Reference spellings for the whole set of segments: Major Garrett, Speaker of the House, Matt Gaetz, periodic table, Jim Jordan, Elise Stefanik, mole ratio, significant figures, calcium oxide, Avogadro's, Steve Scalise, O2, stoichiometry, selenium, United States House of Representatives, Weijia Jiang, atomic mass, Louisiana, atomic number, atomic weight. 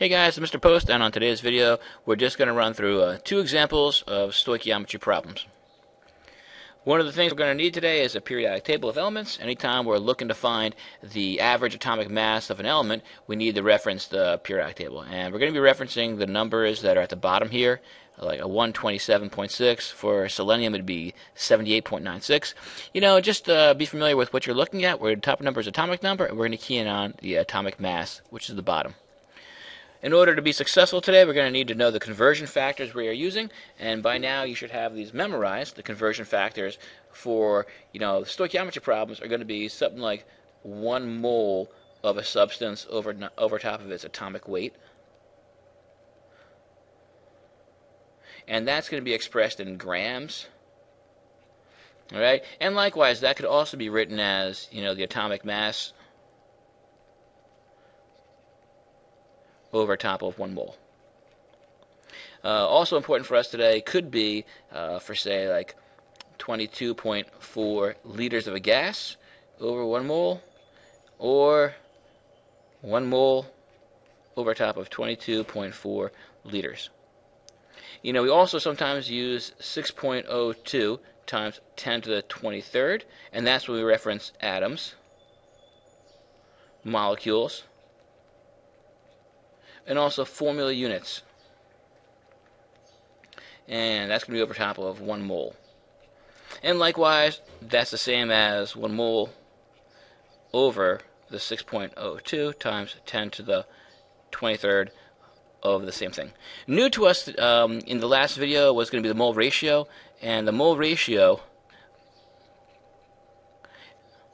Hey guys, I'm Mr. Post, and on today's video we're just going to run through two examples of stoichiometry problems. One of the things we're going to need today is a periodic table of elements. Anytime we're looking to find the average atomic mass of an element, we need to reference the periodic table. And we're going to be referencing the numbers that are at the bottom here, like a 127.6. For selenium, it'd be 78.96. You know, just be familiar with what you're looking at. Where the top number is atomic number, and we're going to key in on the atomic mass, which is the bottom. In order to be successful today, we're going to need to know the conversion factors we are using, and by now you should have these memorized. The conversion factors for, you know, stoichiometry problems are going to be something like 1 mole of a substance over top of its atomic weight. And that's going to be expressed in grams. All right? And likewise, that could also be written as, you know, the atomic mass over top of 1 mole. Also important for us today could be for, say, like 22.4 liters of a gas over 1 mole, or 1 mole over top of 22.4 liters. You know, we also sometimes use 6.02 times 10 to the 23rd, and that's when we reference atoms, molecules, and also formula units. And that's going to be over top of 1 mole. And likewise, that's the same as 1 mole over the 6.02 times 10 to the 23rd of the same thing. New to us in the last video was going to be the mole ratio, and the mole ratios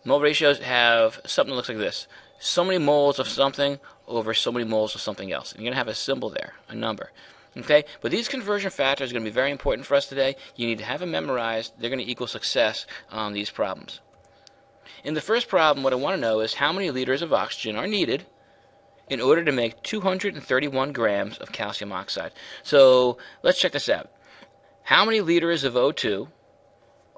have something that looks like this. So many moles of something over so many moles of something else. And you're going to have a symbol there, a number. Okay? But these conversion factors are going to be very important for us today. You need to have them memorized. They're going to equal success on these problems. In the first problem, what I want to know is how many liters of oxygen are needed in order to make 231 grams of calcium oxide. So let's check this out. How many liters of O2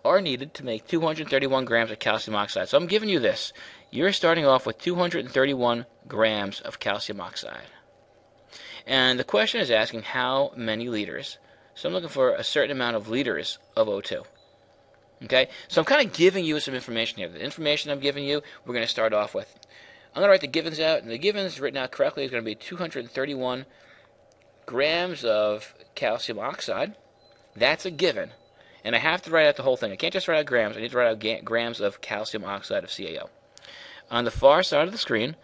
are needed to make 231 grams of calcium oxide? So I'm giving you this. You're starting off with 231 grams of calcium oxide. And the question is asking how many liters. So I'm looking for a certain amount of liters of O2. Okay? So I'm kind of giving you some information here. The information I'm giving you, we're going to start off with. I'm going to write the givens out, and the givens written out correctly is going to be 231 grams of calcium oxide. That's a given. And I have to write out the whole thing. I can't just write out grams. I need to write out grams of calcium oxide of CaO. On the far side of the screen,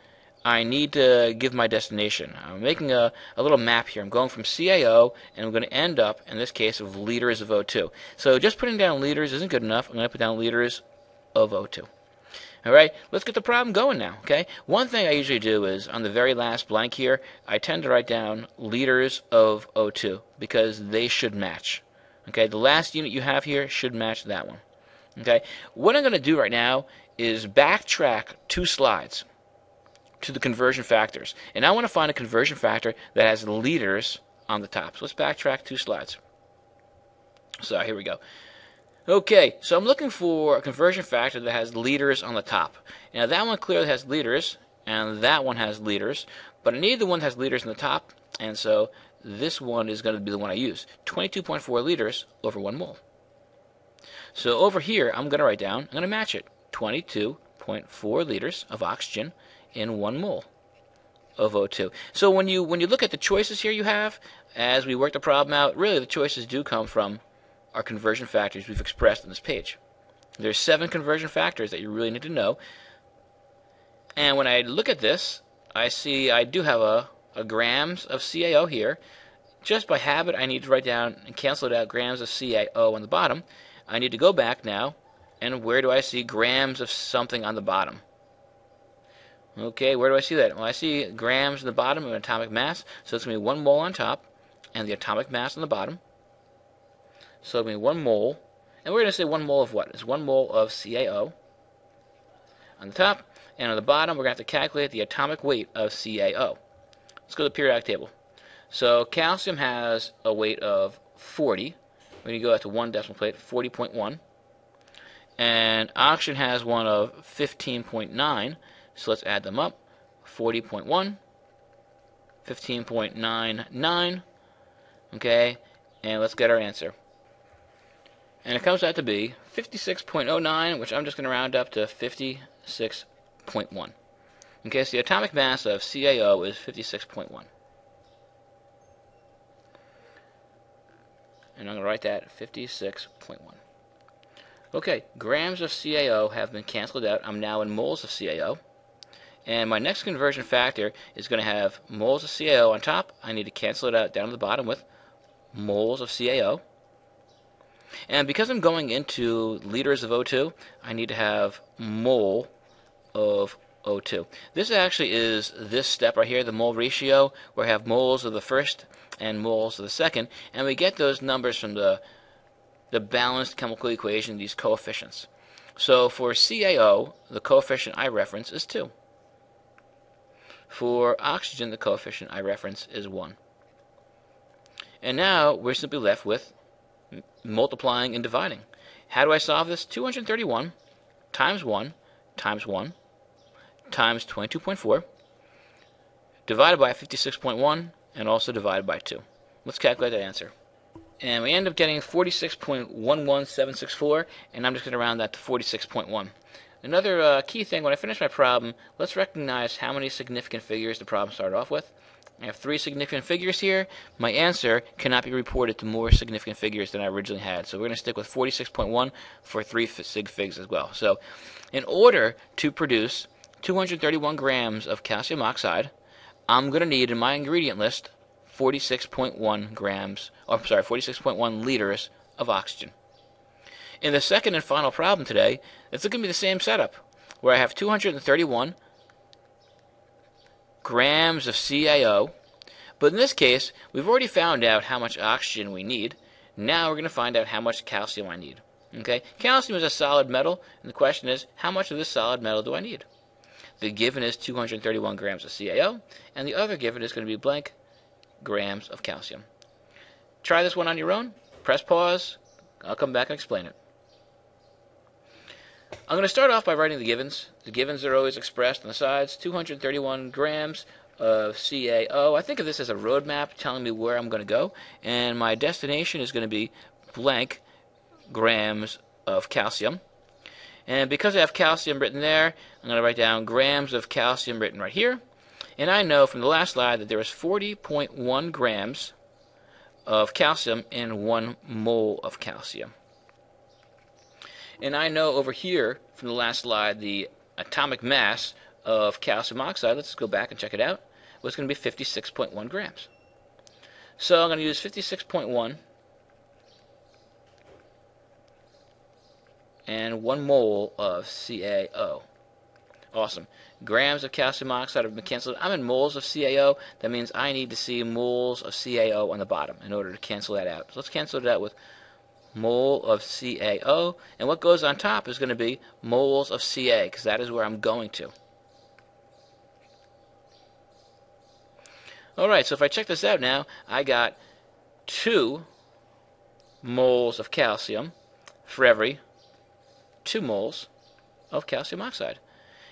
I need to give my destination. I'm making a little map here. I'm going from CaO, and I'm going to end up, in this case, with liters of O2. So just putting down liters isn't good enough. I'm going to put down liters of O2. All right, let's get the problem going now, okay? One thing I usually do is, on the very last blank here, I tend to write down liters of O2 because they should match. Okay, the last unit you have here should match that one. Okay, what I'm going to do right now is backtrack 2 slides to the conversion factors. And I want to find a conversion factor that has liters on the top. So let's backtrack 2 slides. So here we go. Okay, so I'm looking for a conversion factor that has liters on the top. Now that one clearly has liters, and that one has liters, but I need the one that has liters on the top, and so this one is going to be the one I use. 22.4 liters over 1 mole. So over here, I'm going to write down, I'm going to match it. 22.4 liters of oxygen in 1 mole of O2. So when you look at the choices here you have, as we work the problem out, really the choices do come from our conversion factors we've expressed on this page. There's 7 conversion factors that you really need to know. And when I look at this, I see I do have a grams of CaO here. Just by habit, I need to write down and cancel it out, grams of CaO on the bottom. I need to go back now, and where do I see grams of something on the bottom? Okay, where do I see that? Well, I see grams on the bottom of atomic mass, so it's going to be 1 mole on top, and the atomic mass on the bottom. So it'll be 1 mole, and we're going to say 1 mole of what? It's 1 mole of CaO on the top, and on the bottom, we're going to have to calculate the atomic weight of CaO. Let's go to the periodic table. So calcium has a weight of 40. We're going to go out to one decimal plate, 40.1. And oxygen has one of 15.9. So let's add them up. 40.1 15.99. Okay, and let's get our answer. And it comes out to be 56.09, which I'm just going to round up to 56.1. Okay, so the atomic mass of CaO is 56.1. And I'm going to write that 56.1. Okay, grams of CaO have been canceled out. I'm now in moles of CaO. And my next conversion factor is going to have moles of CaO on top. I need to cancel it out down at the bottom with moles of CaO. And because I'm going into liters of O2, I need to have mole of O2. This actually is this step right here, the mole ratio, where I have moles of the first and moles of the second. And we get those numbers from the balanced chemical equation, these coefficients. So for CaO, the coefficient I reference is 2. For oxygen, the coefficient I reference is 1. And now we're simply left with multiplying and dividing. How do I solve this? 231 times 1 times 1 times 22.4 divided by 56.1 and also divided by 2. Let's calculate that answer. And we end up getting 46.11764, and I'm just going to round that to 46.1. Another key thing, when I finish my problem, let's recognize how many significant figures the problem started off with. I have 3 significant figures here. My answer cannot be reported to more significant figures than I originally had. So we're going to stick with 46.1 for 3 sig figs as well. So in order to produce 231 grams of calcium oxide, I'm going to need in my ingredient list 46.1 liters of oxygen. In the second and final problem today, it's going to be the same setup, where I have 231 grams of CaO, but in this case we've already found out how much oxygen we need. Now we're going to find out how much calcium I need. Okay, calcium is a solid metal, and the question is, how much of this solid metal do I need? The given is 231 grams of CaO, and the other given is going to be blank grams of calcium. Try this one on your own. Press pause. I'll come back and explain it. I'm going to start off by writing the givens. The givens are always expressed on the sides. 231 grams of CaO. I think of this as a road map telling me where I'm going to go, and my destination is going to be blank grams of calcium. And because I have calcium written there, I'm going to write down grams of calcium written right here. And I know from the last slide that there is 40.1 grams of calcium in 1 mole of calcium. And I know over here from the last slide the atomic mass of calcium oxide, let's go back and check it out, was going to be 56.1 grams. So I'm going to use 56.1 and 1 mole of CaO. Awesome. Grams of calcium oxide have been canceled. I'm in moles of CaO. That means I need to see moles of CaO on the bottom in order to cancel that out. So let's cancel it out with mole of CaO. And what goes on top is going to be moles of Ca, because that is where I'm going to. Alright, so if I check this out now, I got 2 moles of calcium for every 2 moles of calcium oxide.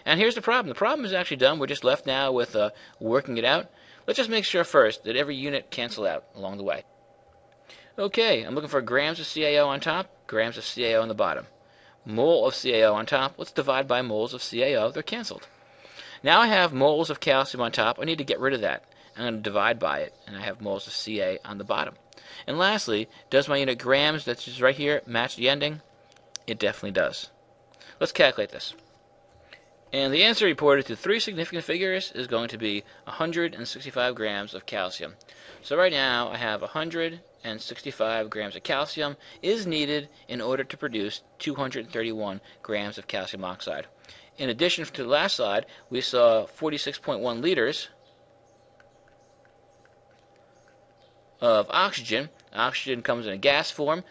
And here's the problem. The problem is actually done. We're just left now with working it out. Let's just make sure first that every unit cancels out along the way. Okay, I'm looking for grams of CaO on top, grams of CaO on the bottom. Mole of CaO on top. Let's divide by moles of CaO. They're canceled. Now I have moles of calcium on top. I need to get rid of that. I'm going to divide by it, and I have moles of Ca on the bottom. And lastly, does my unit grams, that's just right here, match the ending? It definitely does. Let's calculate this. And the answer reported to 3 significant figures is going to be 165 grams of calcium. So right now I have 165 grams of calcium is needed in order to produce 231 grams of calcium oxide. In addition to the last slide, we saw 46.1 liters of oxygen. Oxygen comes in a gas form.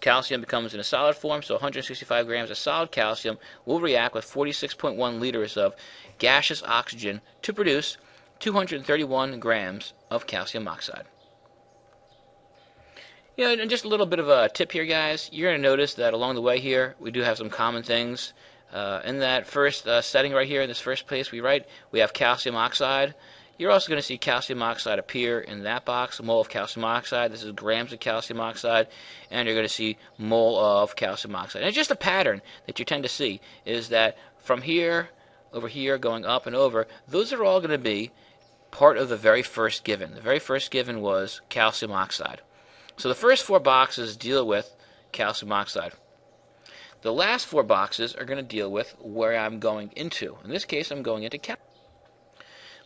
Calcium becomes in a solid form, so 165 grams of solid calcium will react with 46.1 liters of gaseous oxygen to produce 231 grams of calcium oxide. You know, and just a little bit of a tip here, guys. You're going to notice that along the way here, we do have some common things. In that first setting right here, in this first place we write, we have calcium oxide. You're also going to see calcium oxide appear in that box, a mole of calcium oxide. This is grams of calcium oxide, and you're going to see mole of calcium oxide. And it's just a pattern that you tend to see, is that from here, over here, going up and over, those are all going to be part of the very first given. The very first given was calcium oxide. So the first four boxes deal with calcium oxide. The last four boxes are going to deal with where I'm going into. In this case, I'm going into calcium.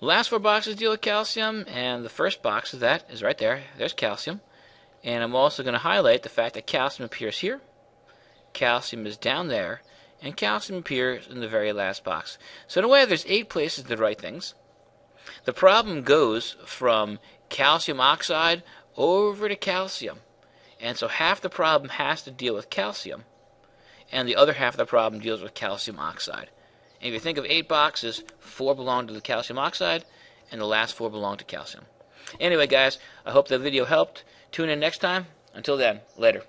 Last four boxes deal with calcium, and the first box of that is right there. There's calcium. And I'm also going to highlight the fact that calcium appears here, calcium is down there, and calcium appears in the very last box. So in a way, there's 8 places to write things. The problem goes from calcium oxide over to calcium. And so half the problem has to deal with calcium, and the other half of the problem deals with calcium oxide. And if you think of 8 boxes, 4 belong to the calcium oxide, and the last 4 belong to calcium. Anyway, guys, I hope the video helped. Tune in next time. Until then, later.